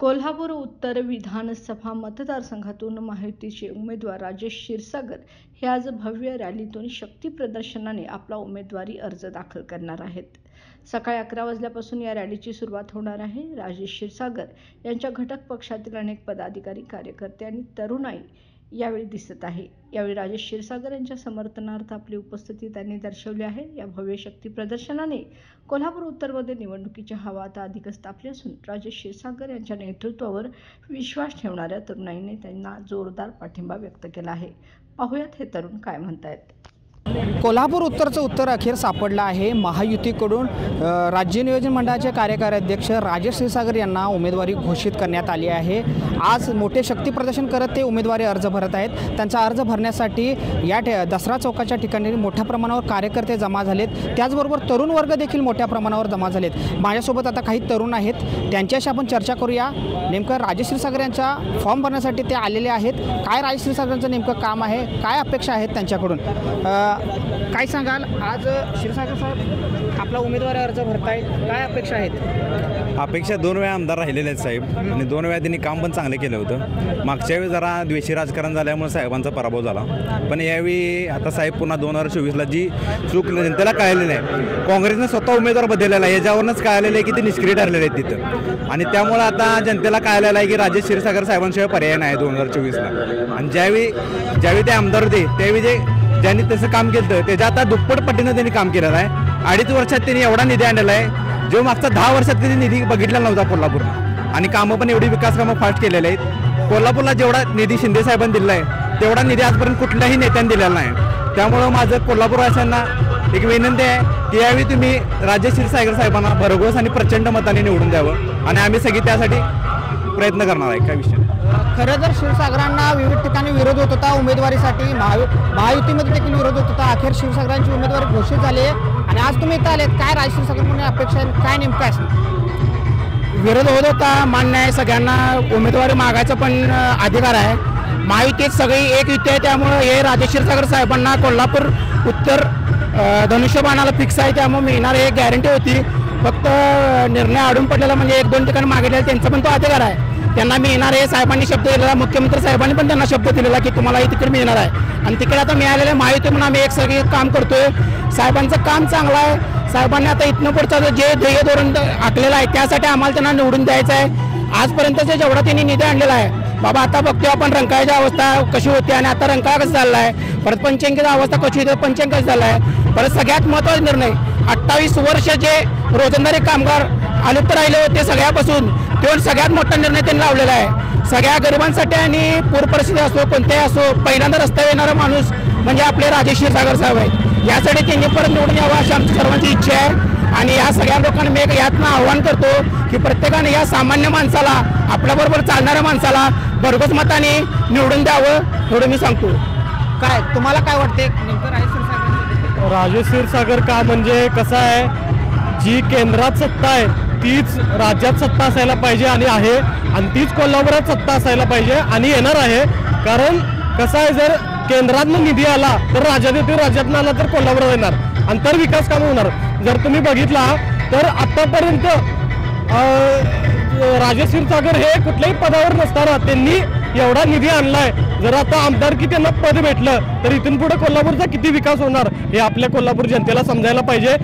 कोल्हापूर उत्तर विधानसभा मतदारसंघातून महायुतीचे उमेदवार राजेश क्षीरसागर हे आज भव्य रॅलीतून शक्ती प्रदर्शनाने आपला उमेदवारी अर्ज दाखल करणार आहेत। सकाळी 11 वाजल्यापासून या रॅलीची सुरुवात होणार आहे। राजेश क्षीरसागर यांच्या घटक पक्षातील अनेक पदाधिकारी, कार्यकर्ते आणि तरुणाई यावेळी दिसत आहे। यावेळी राजेश क्षीरसागर यांच्या समर्थनार्थ आपली उपस्थिती त्यांनी दर्शवली आहे। या भव्य शक्ती प्रदर्शनाने कोल्हापूर उत्तरमध्ये निवडणुकीची हवा आता अधिकच तापली असून राजेश क्षीरसागर यांच्या नेतृत्वावर विश्वास ठेवणाऱ्या तरुणाईने त्यांना जोरदार पाठिंबा व्यक्त केला आहे। पाहूयात हे तरुण काय म्हणतायत। कोल्हापूर उत्तरचं उत्तर अखेर सापडलं आहे। महायुतीकडून राज्य नियोजन मंडळाचे कार्यकारी अध्यक्ष राजेश क्षीरसागर यांना उमेदवारी घोषित करण्यात आली आहे। आज मोठे शक्ती प्रदर्शन करत ते उमेदवारी अर्ज भरत आहेत। त्यांचा अर्ज भरण्यासाठी या दसरा चौकाच्या ठिकाणी मोठ्या प्रमाणावर कार्यकर्ते जमा झालेत, त्याचबरोबर तरुण वर्ग देखील मोठ्या प्रमाणावर जमा झालेत। माझ्यासोबत आता काही तरुण आहेत, त्यांच्याशी आपण चर्चा करूया। नेमकं राजेश क्षीरसागर यांचा फॉर्म भरण्यासाठी ते आलेले आहेत। काय राजेश क्षीरसागर यांचं नेमकं काम आहे, काय अपेक्षा आहेत त्यांच्याकडून, काय सांगाल? आज क्षीरसागर साहेब आपला उमेदवारी अर्ज भरतायत, काय अपेक्षा आहेत? अपेक्षा 2 वेळा आमदार राहिलेले आहेत साहेब, आणि 2 वेळा त्यांनी काम पण चांगलं केलं होतं। मागच्या वेळी जरा द्वेषी राजकारण झाल्यामुळे साहेबांचा पराभव झाला, पण यावेळी आता साहेब पुन्हा 2024ला जी चूक जनतेला कळालेली आहे, काँग्रेसनं स्वतः उमेदवार बदललेला आहे, याच्यावरूनच कळालेलं आहे की ते निष्क्रिय ठरलेले आहेत तिथं, आणि त्यामुळे आता जनतेला कळालेलं आहे की राजेश क्षीरसागर साहेबांशिवाय पर्याय नाही 2024ला। आणि ज्यावेळी ते आमदार होते त्यावेळी जे त्यांनी तसं काम केलं, त्याच्या आता दुप्पट पटीनं त्यांनी काम केलेलं आहे। 2.5 वर्षात त्यांनी एवढा निधी आणलेला आहे जो मागचा 10 वर्षात कधी निधी बघितला नव्हता कोल्हापूरला, आणि कामं पण एवढी विकास कामं फास्ट केलेले आहेत। कोल्हापूरला जेवढा निधी शिंदे साहेबांनी दिला आहे तेवढा निधी आजपर्यंत कुठल्याही नेत्याने दिलेला नाही। त्यामुळं माझं कोल्हापूरवासियांना एक विनंती आहे की यावेळी तुम्ही राजेश क्षीरसागर साहेबांना भरघोस आणि प्रचंड मताने निवडून द्यावं, आणि आम्ही सगळी त्यासाठी प्रयत्न करणार आहे। काय विषय? खरं तर क्षीरसागरांना विविध ठिकाणी विरोध होत होता उमेदवारीसाठी, महायुतीमध्ये देखील विरोध होत होता। अखेर क्षीरसागरांची उमेदवारी घोषित झाली आहे आणि आज तुम्ही इथं आलेत, काय राजेश क्षीरसागर म्हणून अपेक्षा, काय नेमकं आहे? विरोध होत होता, मान्य आहे, सगळ्यांना उमेदवारी मागायचा पण अधिकार आहे। महायुतीत सगळी एक युती आहे, त्यामुळं हे राजेश क्षीरसागर साहेबांना कोल्हापूर उत्तर धनुष्यबाणाला फिक्स आहे, त्यामुळे मिळणार एक गॅरंटी होती। फक्त निर्णय अडून पडलेला म्हणजे 1-2 ठिकाणी मागितलेला, त्यांचा पण तो अधिकार आहे, त्यांना मिळणार आहे। साहेबांनी शब्द दिलेला, मुख्यमंत्री साहेबांनी पण त्यांना शब्द दिलेला की तुम्हाला हे तिकीट मिळणार आहे, आणि तिकीट आता मिळालेलं माहिती म्हणून आम्ही एक सगळे काम करतोय। साहेबांचं काम चांगलं आहे, साहेबांनी आता इथनं पुढचं जे ध्येय धोरण आखलेलं आहे त्यासाठी आम्हाला त्यांना निवडून द्यायचं आहे। आजपर्यंतचा जेवढा त्यांनी निधी आणलेला आहे बाबा, आता बघतोय आपण रंकाळ्याची अवस्था कशी होती, आणि आता रंकाळा कसं झालेला आहे, परत पंचंकीची अवस्था कशी होती, पंचंक कसं झाला आहे, परत सगळ्यात महत्त्वाचा निर्णय 28 वर्ष जे रोजंदारी कामगार आलुप्त राहिले होते सगळ्यापासून, तो सगळ्यात मोठा निर्णय त्यांनी लावलेला आहे सगळ्या गरिबांसाठी। आणि पूर परिस्थिती असो, कोणत्याही असो, पहिल्यांदा रस्त्यावर येणारा माणूस म्हणजे आपले राजेश क्षीरसागर साहेब आहेत, यासाठी त्यांनी परत निवडून यावं अशी आमची सर्वांची इच्छा आहे। आणि या सगळ्या लोकांना मी यातनं आव्हान करतो की प्रत्येकाने या सामान्य माणसाला, आपल्याबरोबर चालणाऱ्या माणसाला भरघोस मताने निवडून द्यावं, एवढं मी सांगतो। काय तुम्हाला काय वाटते नेमकं राजेश क्षीरसागर? राजेश क्षीरसागर का म्हणजे कसं आहे, जी केंद्रात सत्ता आहे तीच राज्यात सत्ता असायला पाहिजे आणि आहे, आणि तीच कोल्हापुरात सत्ता असायला पाहिजे आणि येणार आहे। कारण कसं आहे, जर केंद्रातनं निधी आला तर राज्यात येतो, राज्यातनं आला तर कोल्हापुरात येणार, आणि तर विकास कामं होणार। जर तुम्ही बघितला तर आत्तापर्यंत राजेश क्षीरसागर हे कुठल्याही पदावर नसताना त्यांनी एवढा निधी आणलाय, जर आता आमदारकी त्यांना पद भेटलं तर इथून पुढे कोल्हापूरचा किती विकास होणार हे आपल्या कोल्हापूर जनतेला समजायला पाहिजे।